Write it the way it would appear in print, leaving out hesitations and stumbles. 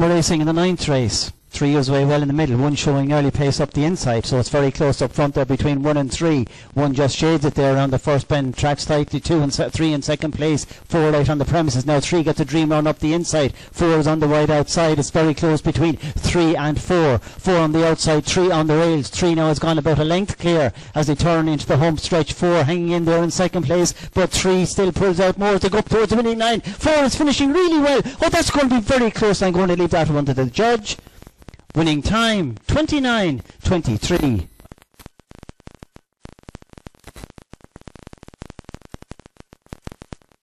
Then we're racing in the ninth race. 3 years away, well in the middle. One showing early pace up the inside, so it's very close up front there between 1 and 3. One just shades it there around the first bend. Tracks slightly 2 and 3 in second place. 4 out on the premises. Now 3 gets a dream run up the inside. 4 is on the wide outside. It's very close between 3 and 4. 4 on the outside, 3 on the rails. 3 now has gone about a length clear as they turn into the home stretch. 4 hanging in there in second place, but 3 still pulls out more as they go up towards the winning line. 4 is finishing really well. Oh, that's going to be very close. I'm going to leave that one to the judge. Winning time, 29:23.